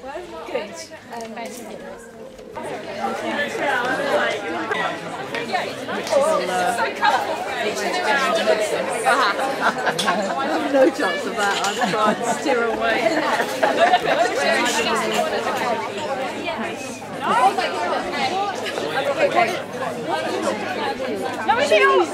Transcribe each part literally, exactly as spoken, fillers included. Good. Um, I've no chance of that. I'm trying to steer away. Let me see you.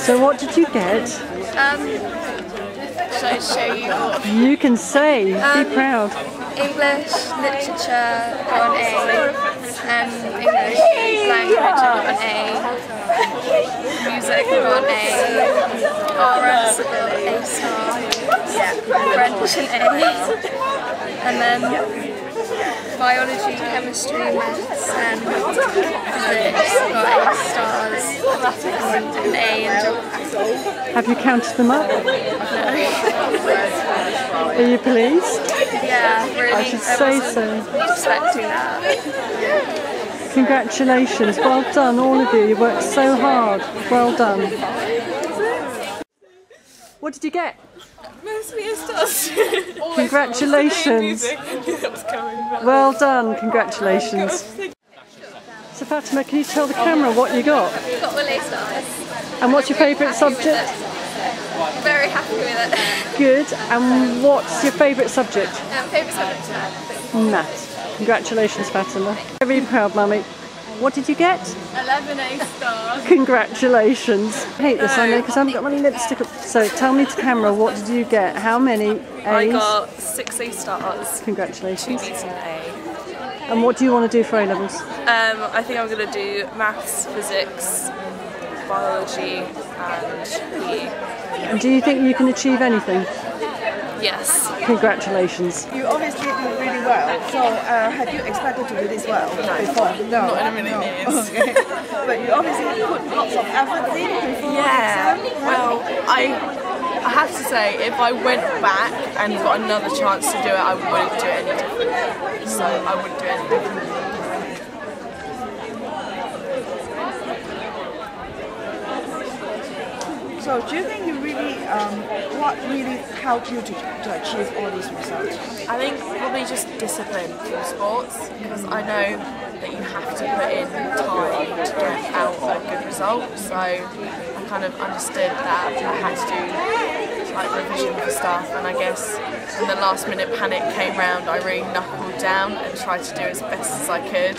So what did you get? Um, should I show you off? You can say, um, be proud. English, literature, got an A. Um, English, language, got an A. Music, got an A. Arts, got an A star. Yeah, French, an A. And then biology, chemistry, maths, and physics got eight stars, an A and geography. Have you counted them up? No. Are you pleased? Yeah, really. I should say so. Expecting that. Congratulations, well done all of you, you worked so hard, well done. What did you get? Congratulations. Well done, congratulations. So Fatima, can you tell the camera what you got? I've got Malay stars. And what's your favourite subject? Very happy with it. Good. And what's your favourite subject? Um, favourite subject, math. Math. Congratulations, Fatima. Very proud, Mummy. What did you get? eleven A stars. Congratulations. I hate this, no, I know, because I haven't got my lipstick up. So tell me to camera, what did you get? How many A's? I got six A stars. Congratulations. Two B's and an A. And what do you want to do for A levels? Um, I think I'm going to do maths, physics, biology, and E. And do you think you can achieve anything? Yes. Congratulations. You obviously did really well, so uh, had you expected to do this well before? No, not in a minute, no. Okay. But you obviously put lots of effort in before. Yeah, exam. Well, I I have to say, if I went back and got another chance to do it, I wouldn't do it any different. So I wouldn't do it any different. So do you think you really, um, what really helped you to, to achieve all these results? I think probably just discipline for sports, because I know that you have to put in time to get out a good result, so I kind of understood that I had to do like revision for stuff, and I guess when the last minute panic came round I really knuckled down and tried to do as best as I could.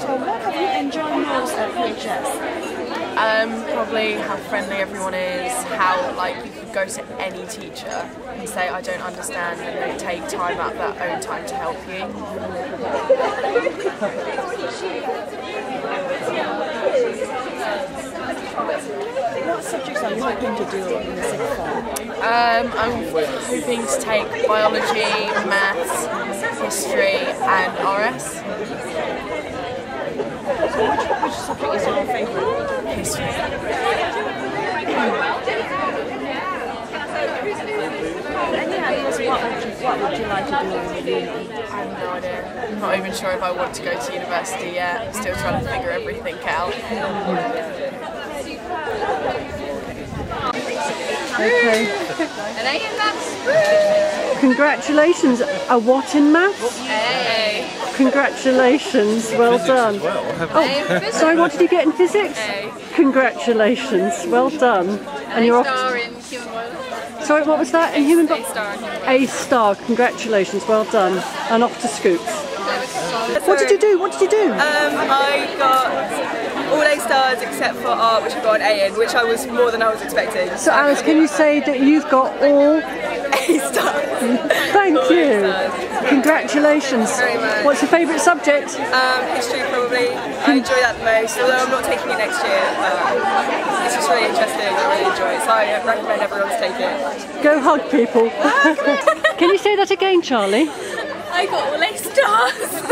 So what have you enjoyed most at V H S? Um, probably how friendly everyone is, how like you could go to any teacher and say I don't understand and they take time out of their own time to help you. What subjects are you hoping to do in the sixth form? Um, I'm hoping to take biology, maths, history and R S. So which, which subject is your favourite? History. Any ideas what would you, what would you like to do in uni? I have no idea. I'm not even sure if I want to go to university yet. I'm still trying to figure everything out. Okay. Congratulations. A what in maths? Hey. Congratulations, well done. Well, oh, sorry, what did you get in physics? A. Congratulations, well done. And you're off. In human biology. Sorry, what was that? A, a human A star. A star. Congratulations, well done. And off to Scoops. Sorry. What did you do? What did you do? Um, I got all A stars except for art, which I got an A in, which I was more than I was expecting. So Alice, can you say that you've got all A stars? Thank all you. A stars. Congratulations. Thank you very much. What's your favourite subject? Um, history probably. I enjoy that the most, although I'm not taking it next year. Um, it's just really interesting, I really enjoy it, so I recommend everyone to take it. Go hug people. Can you say that again, Charlie? I got all A stars.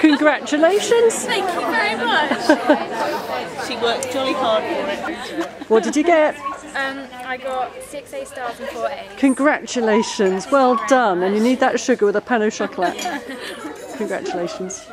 Congratulations. Thank you very much. She worked jolly hard for it. What did you get? Um, I got six A stars and four A's. Congratulations, well done. And you need that sugar with a pan au chocolat. Congratulations.